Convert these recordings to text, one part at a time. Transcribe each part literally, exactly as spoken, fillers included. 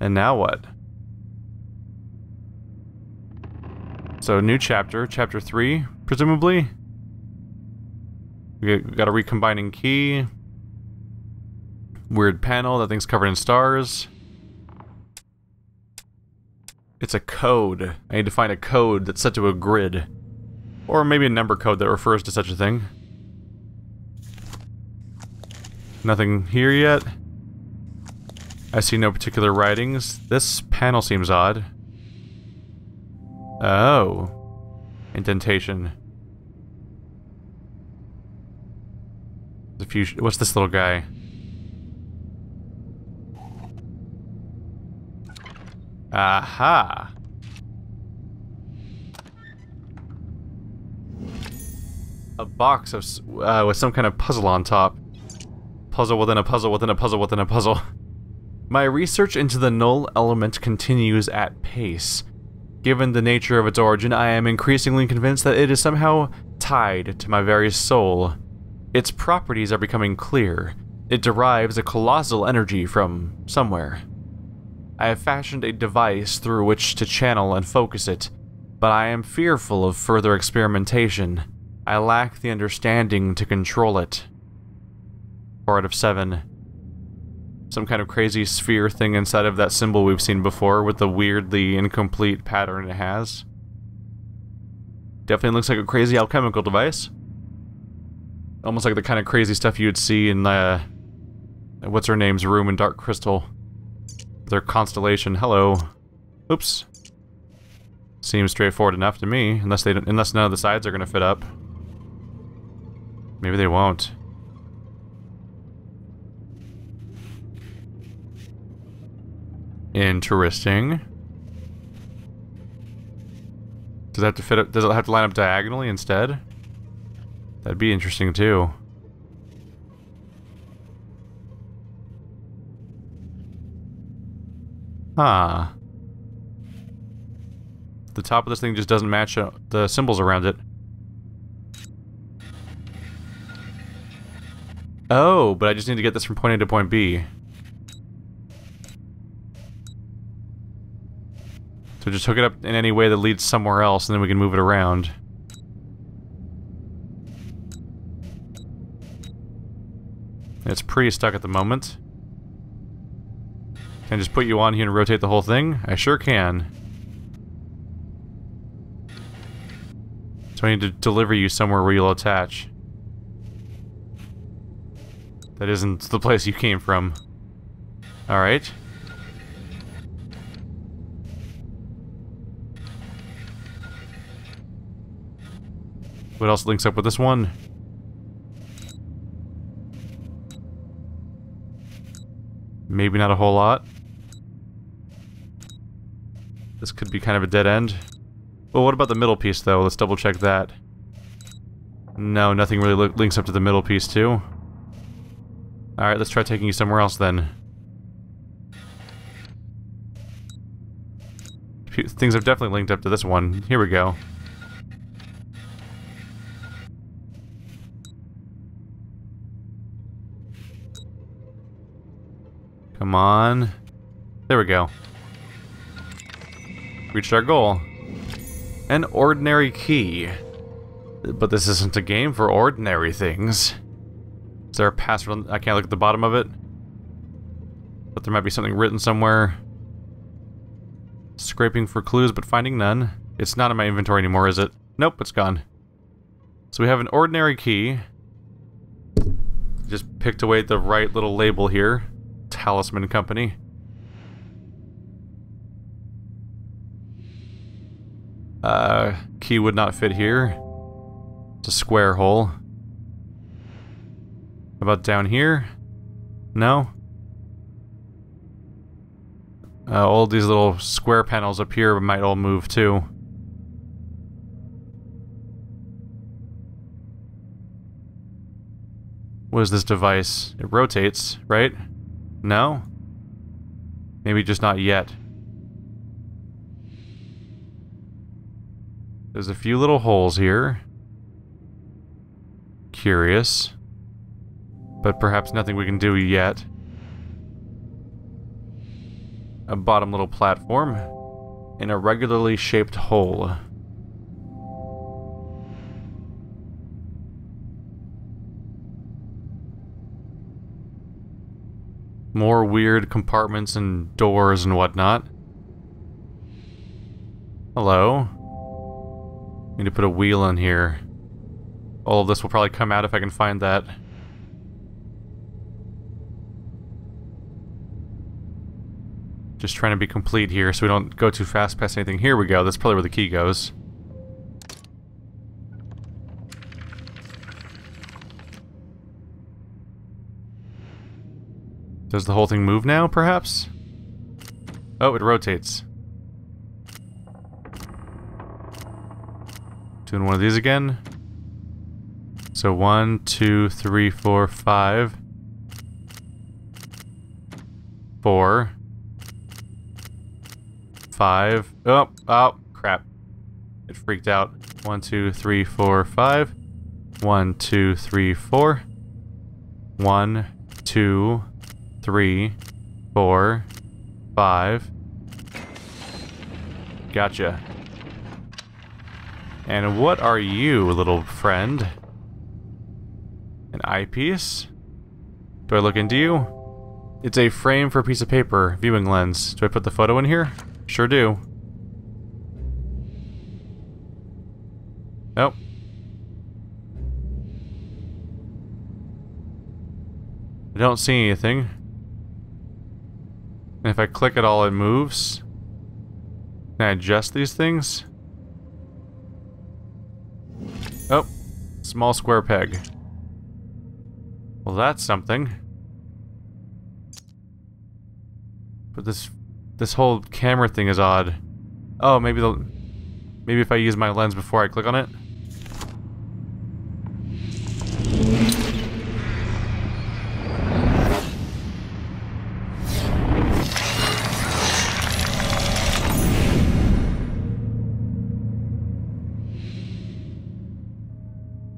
And now what? So, new chapter. Chapter three, presumably. We got a recombining key. Weird panel. That thing's covered in stars. It's a code. I need to find a code that's set to a grid. Or maybe a number code that refers to such a thing. Nothing here yet. I see no particular writings. This panel seems odd. Oh. Indentation. There's a few sh- what's this little guy? Aha! A box of uh, with some kind of puzzle on top. Puzzle within a puzzle within a puzzle within a puzzle. My research into the null element continues at pace. Given the nature of its origin, I am increasingly convinced that it is somehow tied to my very soul. Its properties are becoming clear. It derives a colossal energy from somewhere. I have fashioned a device through which to channel and focus it, but I am fearful of further experimentation. I lack the understanding to control it. Four out of seven. Some kind of crazy sphere thing inside of that symbol we've seen before with the weirdly incomplete pattern it has. Definitely looks like a crazy alchemical device. Almost like the kind of crazy stuff you'd see in, uh... what's her name's room in Dark Crystal. Their constellation. Hello. Oops. Seems straightforward enough to me, unless they don't, unless none of the sides are gonna fit up. Maybe they won't. Interesting. Does it have to fit up? Does it have to line up diagonally instead? That'd be interesting too. Huh. The top of this thing just doesn't match the symbols around it. Oh, but I just need to get this from point A to point B. So just hook it up in any way that leads somewhere else, and then we can move it around. It's pretty stuck at the moment. Can I just put you on here and rotate the whole thing? I sure can. So I need to deliver you somewhere where you'll attach. That isn't the place you came from. Alright. What else links up with this one? Maybe not a whole lot. This could be kind of a dead end. Well, what about the middle piece, though? Let's double check that. No, nothing really li links up to the middle piece, too. Alright, let's try taking you somewhere else, then. Things have definitely linked up to this one. Here we go. Come on. There we go. Reached our goal. An ordinary key. But this isn't a game for ordinary things. Is there a password? I can't look at the bottom of it. But there might be something written somewhere. Scraping for clues, but finding none. It's not in my inventory anymore, is it? Nope, it's gone. So we have an ordinary key. Just picked away the right little label here. Talisman Company. Uh, key would not fit here. It's a square hole. How about down here? No? Uh, all these little square panels up here might all move too. What is this device? It rotates, right? No? Maybe just not yet. There's a few little holes here. Curious. But perhaps nothing we can do yet. a bottom little platform, and a regularly shaped hole. More weird compartments and doors and whatnot. Hello. Need to put a wheel in here. All of this will probably come out if I can find that. Just trying to be complete here so we don't go too fast past anything. Here we go. That's probably where the key goes. Does the whole thing move now, perhaps? Oh, it rotates. Doing one of these again. So one, two, three, four, five. Four. Five. Oh, oh, crap. It freaked out. One, two, three, four, five. One, two, three, four. One, two, three, four, five. Gotcha. And what are you, little friend? An eyepiece? Do I look into you? It's a frame for a piece of paper, viewing lens. Do I put the photo in here? Sure do. Nope. I don't see anything. And if I click at all, it moves. Can I adjust these things? Oh, small square peg. Well, that's something. But this this whole camera thing is odd. Oh, maybe the maybe if I use my lens before I click on it.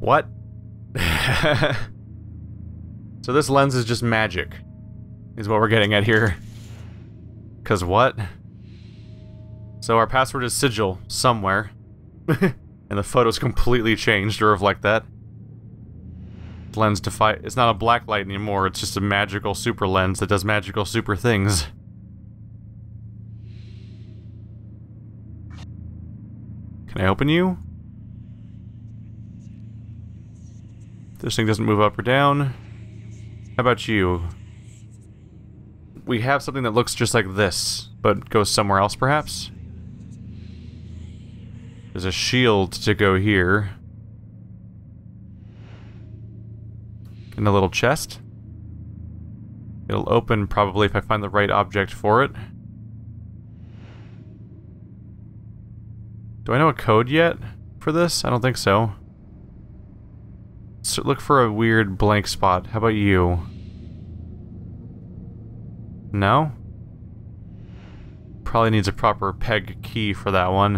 What? So this lens is just magic, is what we're getting at here. Cause what? So our password is sigil, somewhere. And the photo's completely changed to reflect that. Lens defy- it's not a black light anymore, it's just a magical super lens that does magical super things. Can I open you? This thing doesn't move up or down. How about you? We have something that looks just like this, but goes somewhere else, perhaps? There's a shield to go here. And a little chest. It'll open, probably, if I find the right object for it. Do I know a code yet for this? I don't think so. So look for a weird blank spot. How about you? No? Probably needs a proper peg key for that one.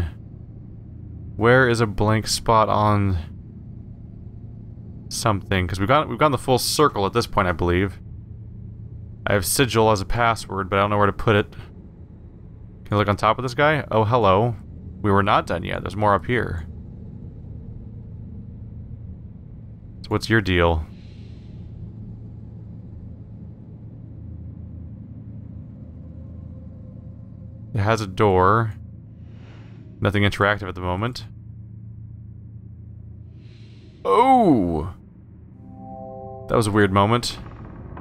Where is a blank spot on something? Because we've got we've gone the full circle at this point, I believe. I have sigil as a password, but I don't know where to put it. Can I look on top of this guy? Oh, hello. We were not done yet. There's more up here. What's your deal? It has a door. Nothing interactive at the moment. Oh! That was a weird moment.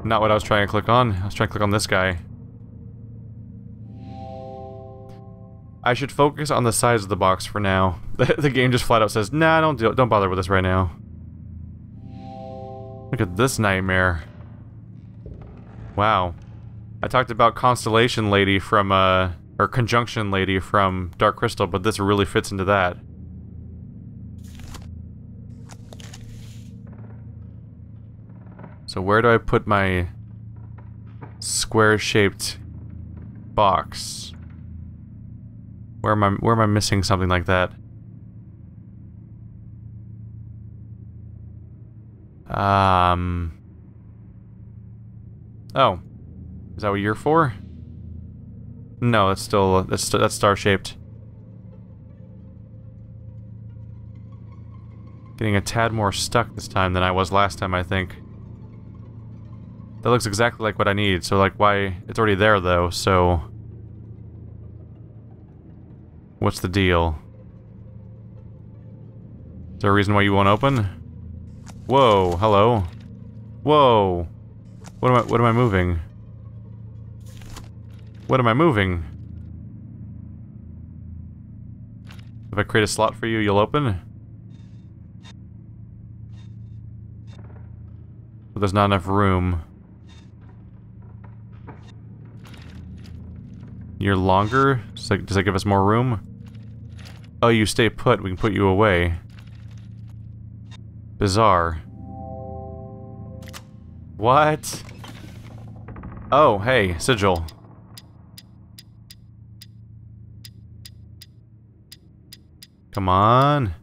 Not what I was trying to click on. I was trying to click on this guy. I should focus on the size of the box for now. The, the game just flat out says, nah, don't do, don't bother with this right now. Look at this nightmare. Wow. I talked about Constellation Lady from, uh, or Conjunction Lady from Dark Crystal, but this really fits into that. So where do I put my square-shaped box? Where am I, where am I missing something like that? Um... Oh. Is that what you're for? No, that's still that's that's star-shaped. Getting a tad more stuck this time than I was last time, I think. That looks exactly like what I need, so like why... It's already there though, so... What's the deal? Is there a reason why you won't open? Whoa, hello. Whoa! What am I, what am I moving? What am I moving? If I create a slot for you, you'll open? But there's not enough room. You're longer? Does that, does that give us more room? Oh, you stay put. We can put you away. Bizarre. What? Oh, hey, sigil. Come on.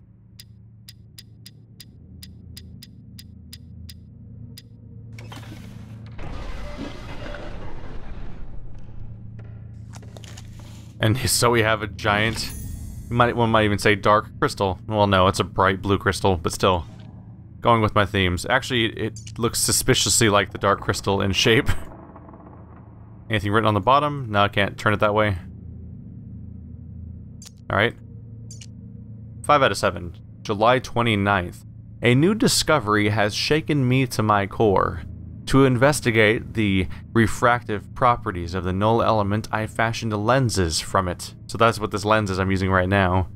And so we have a giant, might, one might even say dark crystal. Well, no, it's a bright blue crystal, but still. Going with my themes. Actually, it looks suspiciously like the dark crystal in shape. Anything written on the bottom? No, I can't turn it that way. Alright. five out of seven. July twenty-ninth. A new discovery has shaken me to my core. To investigate the refractive properties of the null element, I fashioned lenses from it. So that's what this lens is I'm using right now.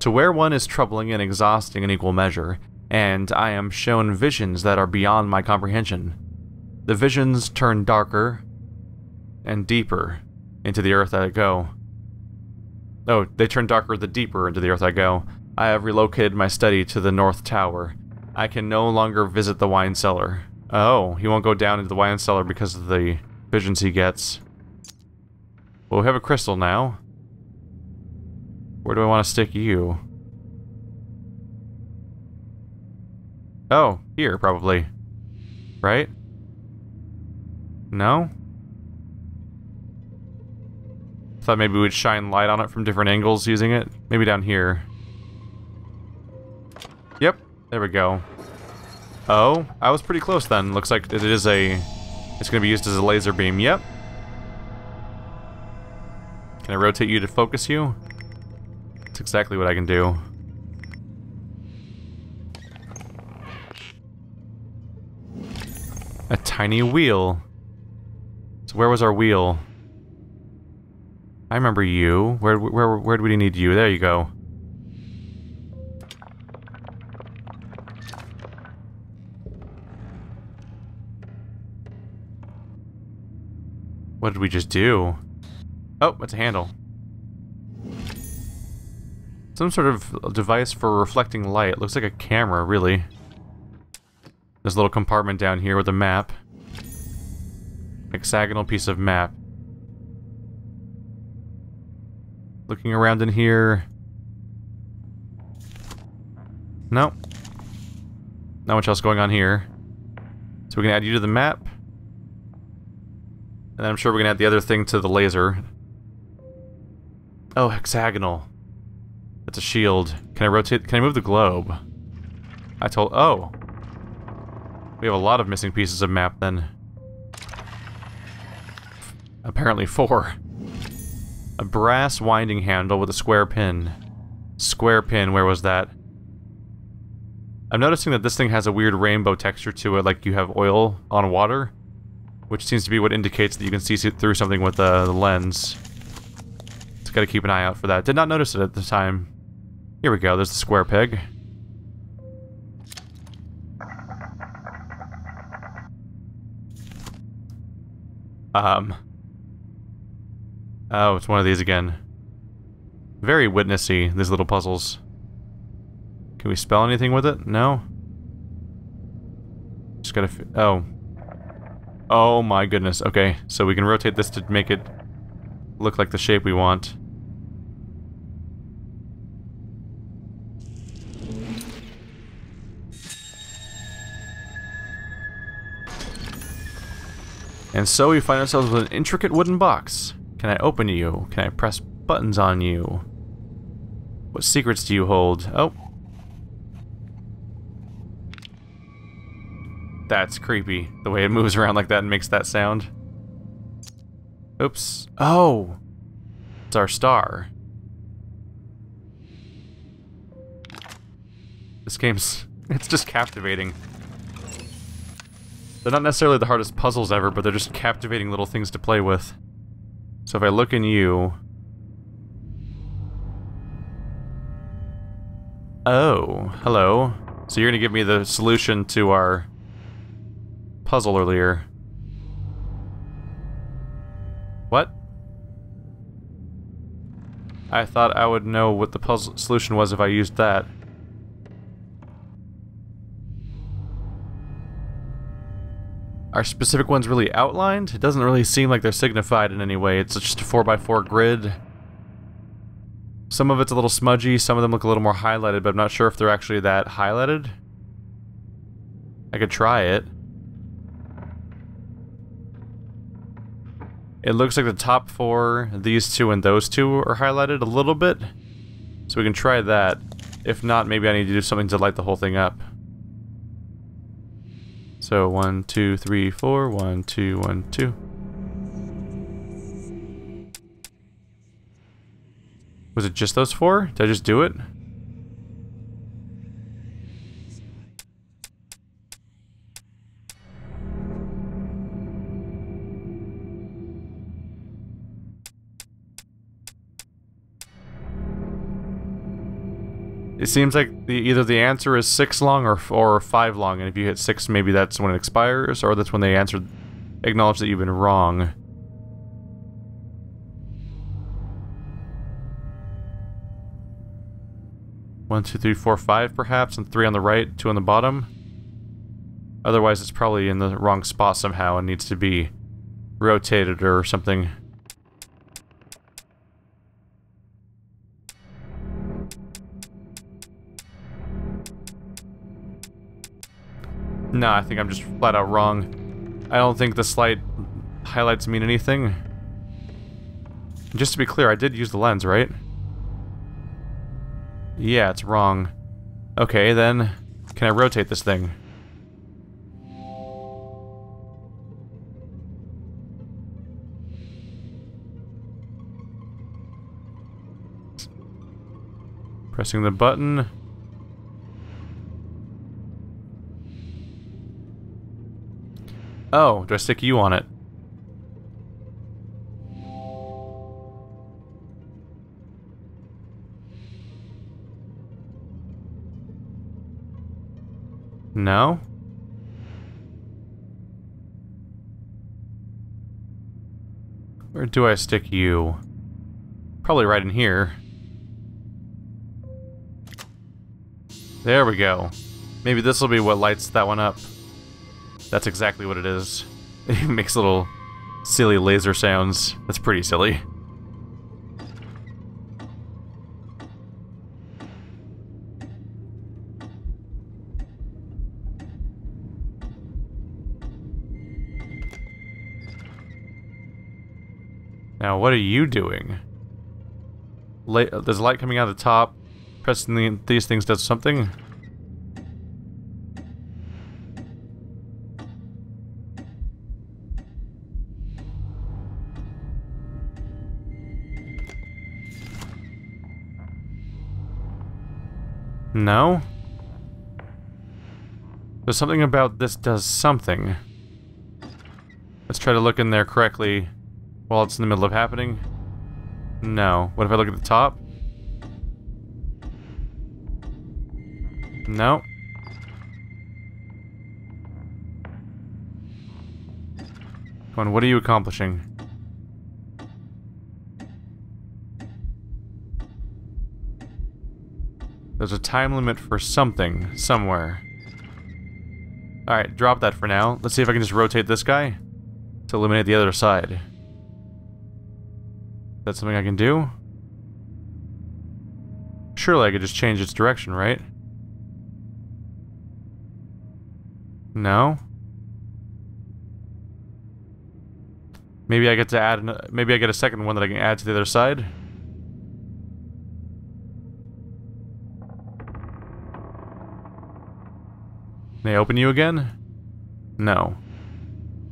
To where one is troubling and exhausting in equal measure, and I am shown visions that are beyond my comprehension. The visions turn darker and deeper into the earth I go. Oh, they turn darker the deeper into the earth I go. I have relocated my study to the North Tower. I can no longer visit the wine cellar. Oh, he won't go down into the wine cellar because of the visions he gets. Well, we have a crystal now. Where do I want to stick you? Oh, here, probably. Right? No? Thought maybe we'd shine light on it from different angles using it. Maybe down here. Yep, there we go. Oh, I was pretty close then. Looks like it is a... It's going to be used as a laser beam. Yep. Can I rotate you to focus you? That's exactly what I can do. A tiny wheel. So where was our wheel? I remember you. Where where where do we need you? There you go. What did we just do? Oh, it's a handle. Some sort of device for reflecting light. It looks like a camera, really. There's a little compartment down here with a map. Hexagonal piece of map. Looking around in here... Nope. Not much else going on here. So we can add you to the map. And then I'm sure we're gonna add the other thing to the laser. Oh, hexagonal. That's a shield. Can I rotate? Can I move the globe? I told... Oh! We have a lot of missing pieces of map then. Apparently four. A brass winding handle with a square pin. Square pin, where was that? I'm noticing that this thing has a weird rainbow texture to it, like you have oil on water. Which seems to be what indicates that you can see through something with uh, the lens. Just gotta keep an eye out for that. Did not notice it at the time. Here we go, there's the square peg. Um. Oh, it's one of these again. Very witnessy, these little puzzles. Can we spell anything with it? No? Just gotta... F oh. Oh my goodness, okay. So we can rotate this to make it look like the shape we want. And so we find ourselves with an intricate wooden box. Can I open you? Can I press buttons on you? What secrets do you hold? Oh. That's creepy, the way it moves around like that and makes that sound. Oops. Oh! It's our star. This game's... it's just captivating. They're not necessarily the hardest puzzles ever, but they're just captivating little things to play with. So if I look in you... oh, hello. So you're gonna give me the solution to our puzzle earlier. What? I thought I would know what the puzzle solution was if I used that. Are specific ones really outlined? It doesn't really seem like they're signified in any way. It's just a four by four grid. Some of it's a little smudgy, some of them look a little more highlighted, but I'm not sure if they're actually that highlighted. I could try it. It looks like the top four, these two and those two are highlighted a little bit. So we can try that. If not, maybe I need to do something to light the whole thing up. So one, two, three, four, one, two, one, two. Was it just those four? Did I just do it? It seems like the, either the answer is six long or or five long, and if you hit six, maybe that's when it expires, or that's when they answer, acknowledge that you've been wrong. One, two, three, four, five, perhaps, and three on the right, two on the bottom. Otherwise, it's probably in the wrong spot somehow and needs to be rotated or something. No, I think I'm just flat out wrong. I don't think the slight highlights mean anything. Just to be clear, I did use the lens, right? Yeah, it's wrong. Okay, then, can I rotate this thing? Pressing the button. Oh, do I stick you on it? No? Where do I stick you? Probably right in here. There we go. Maybe this will be what lights that one up. That's exactly what it is. It makes little silly laser sounds. That's pretty silly. Now, what are you doing? Light, there's light coming out of the top. Pressing the, these things does something. No? There's something about this does something. Let's try to look in there correctly while it's in the middle of happening. No. What if I look at the top? No. Come on, what are you accomplishing? There's a time limit for something, somewhere. Alright, drop that for now. Let's see if I can just rotate this guy to eliminate the other side. Is that something I can do? Surely I could just change its direction, right? No? Maybe I get to add. An, maybe I get a second one that I can add to the other side. Can I open you again? No.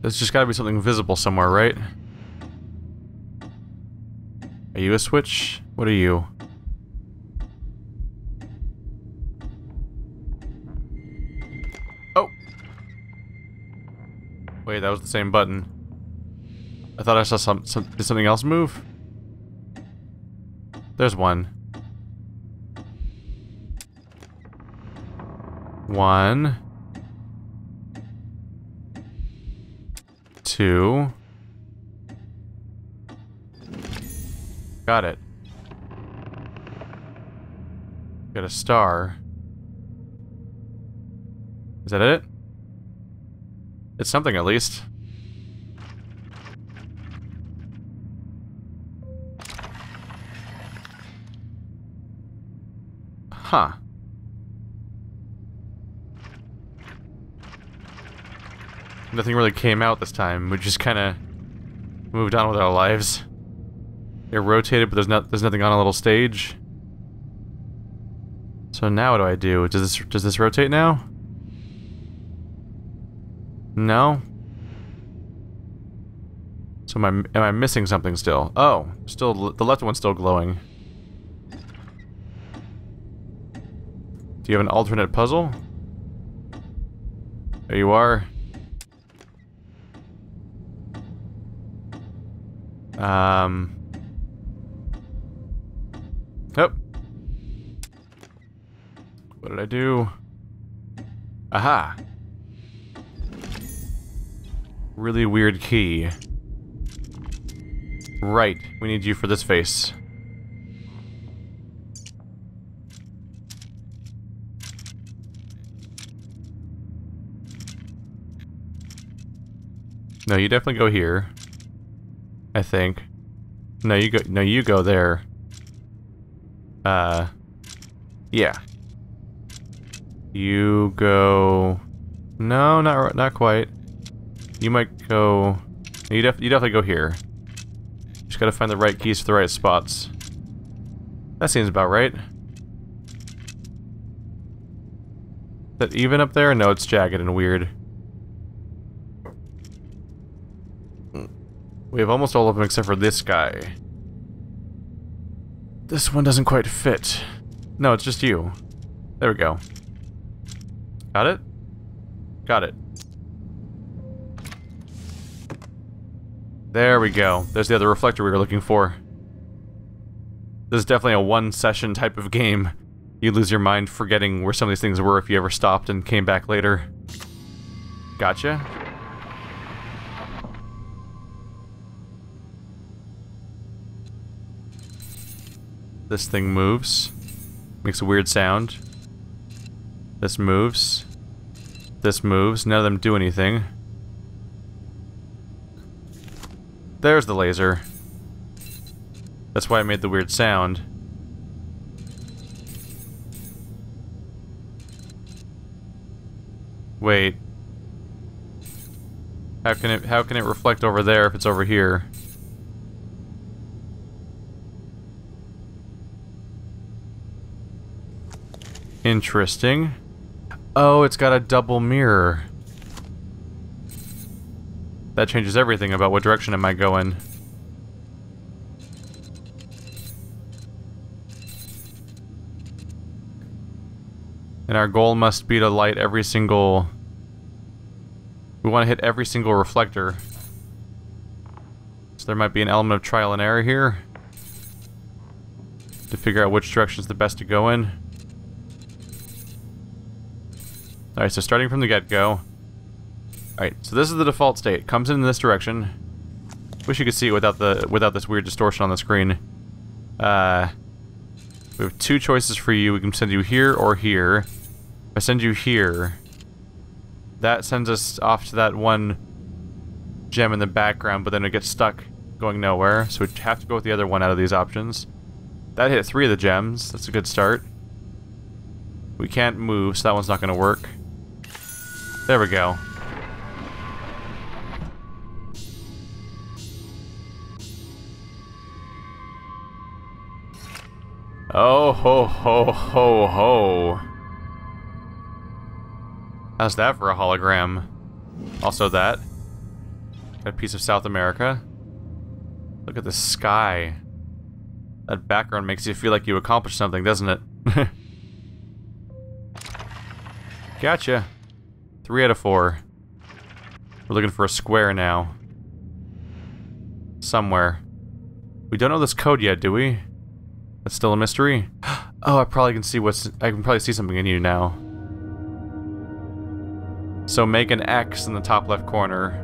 There's just gotta be something visible somewhere, right? Are you a switch? What are you? Oh! Wait, that was the same button. I thought I saw some, some... Did something else move? There's one. One... Two. Got it. Got a star. Is that it? It's something at least. Huh. Nothing really came out this time. We just kind of moved on with our lives. It rotated, but there's not there's nothing on a little stage. So now what do I do? Does this does this rotate now? No. So am I am I missing something still? Oh, still the left one's still glowing. Do you have an alternate puzzle? There you are. Um. Oh. What did I do? Aha. Really weird key. Right. We need you for this face. No, you definitely go here. I think. No, you go. No, you go there. Uh, yeah. You go. No, not not quite. You might go. You def. You definitely go here. Just gotta find the right keys for the right spots. That seems about right. Is that even up there? No, it's jagged and weird. We have almost all of them except for this guy. This one doesn't quite fit. No, it's just you. There we go. Got it? Got it. There we go. There's the other reflector we were looking for. This is definitely a one-session type of game. You lose your mind forgetting where some of these things were if you ever stopped and came back later. Gotcha. This thing moves. Makes a weird sound. This moves. This moves. None of them do anything. There's the laser. That's why I made the weird sound. Wait. How can it, how can it reflect over there if it's over here? Interesting. Oh, it's got a double mirror. That changes everything about what direction am I going. And our goal must be to light every single... We want to hit every single reflector. So there might be an element of trial and error here. To figure out which direction is the best to go in. Alright, so starting from the get-go. Alright, so this is the default state. It comes in this direction. Wish you could see it without the without this weird distortion on the screen. Uh, we have two choices for you. We can send you here or here. If I send you here, that sends us off to that one gem in the background, but then it gets stuck going nowhere. So we have to go with the other one out of these options. That hit three of the gems. That's a good start. We can't move, so that one's not going to work. There we go. Oh ho ho ho ho. How's that for a hologram? Also that. Got a piece of South America. Look at the sky. That background makes you feel like you accomplished something, doesn't it? Gotcha. Three out of four. We're looking for a square now. Somewhere. We don't know this code yet, do we? That's still a mystery. Oh, I probably can see what's... I can probably see something in you now. So make an X in the top left corner.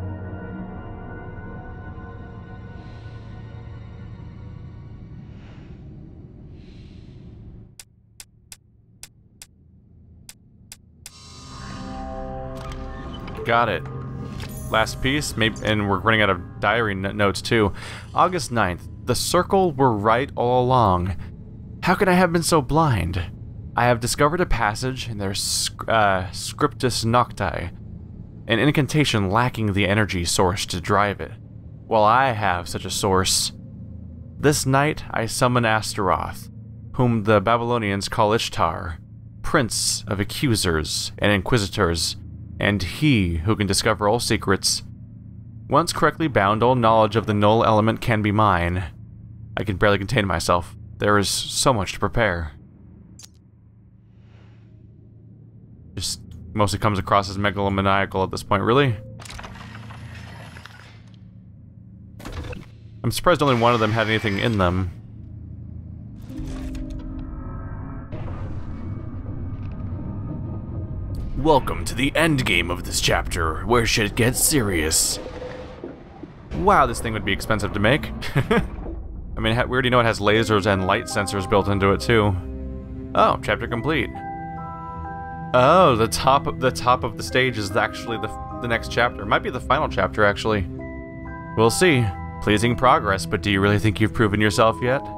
Got it. Last piece, maybe, and we're running out of diary notes too. August ninth. The circle were right all along. How could I have been so blind? I have discovered a passage in their uh, scriptus nocti, an incantation lacking the energy source to drive it. Well, I have such a source. This night I summon Astaroth, whom the Babylonians call Ishtar, prince of accusers and inquisitors, and he who can discover all secrets. Once correctly bound, all knowledge of the null element can be mine. I can barely contain myself. There is so much to prepare. Just mostly comes across as megalomaniacal at this point, really? I'm surprised only one of them had anything in them. Welcome to the endgame of this chapter, where shit gets serious. Wow, this thing would be expensive to make. I mean, we already know it has lasers and light sensors built into it too. Oh, chapter complete. Oh, the top of the top of the stage is actually the the next chapter. It might be the final chapter, actually. We'll see. Pleasing progress, but do you really think you've proven yourself yet?